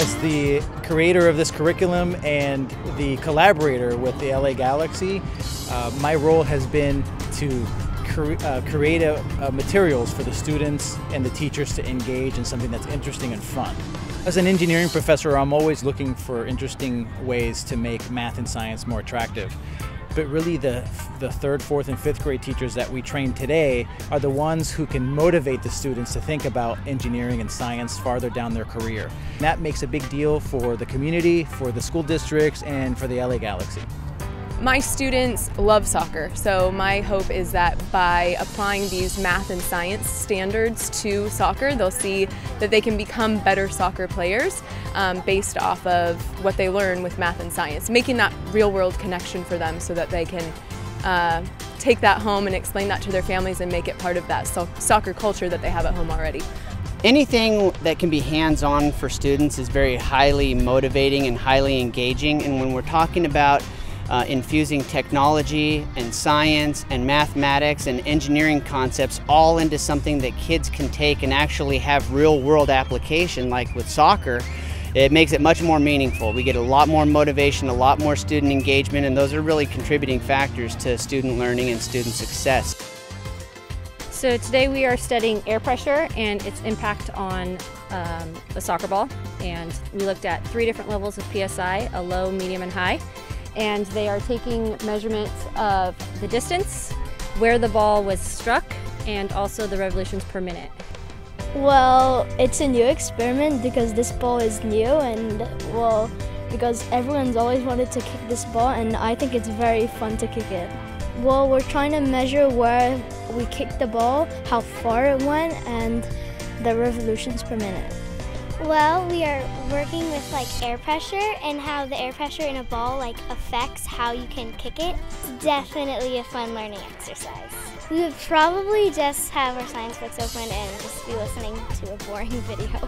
as the creator of this curriculum and the collaborator with the LA Galaxy, my role has been to create materials for the students and the teachers to engage in something that's interesting and fun. As an engineering professor, I'm always looking for interesting ways to make math and science more attractive. But really the third, fourth, and fifth grade teachers that we train today are the ones who can motivate the students to think about engineering and science farther down their career. And that makes a big deal for the community, for the school districts, and for the LA Galaxy. My students love soccer, so my hope is that by applying these math and science standards to soccer, they'll see that they can become better soccer players based off of what they learn with math and science, making that real-world connection for them so that they can take that home and explain that to their families and make it part of that soccer culture that they have at home already. Anything that can be hands-on for students is very highly motivating and highly engaging, and when we're talking about infusing technology and science and mathematics and engineering concepts all into something that kids can take and actually have real-world application, like with soccer, it makes it much more meaningful. We get a lot more motivation, a lot more student engagement, and those are really contributing factors to student learning and student success. So today we are studying air pressure and its impact on a soccer ball, and we looked at 3 different levels of PSI, a low, medium, and high. And they are taking measurements of the distance, where the ball was struck, and also the revolutions per minute. Well, it's a new experiment because this ball is new, and well, because everyone's always wanted to kick this ball, and I think it's very fun to kick it. Well, we're trying to measure where we kicked the ball, how far it went, and the revolutions per minute. Well, we are working with air pressure and how the air pressure in a ball affects how you can kick it. It's definitely a fun learning exercise. We would probably just have our science books open and just be listening to a boring video.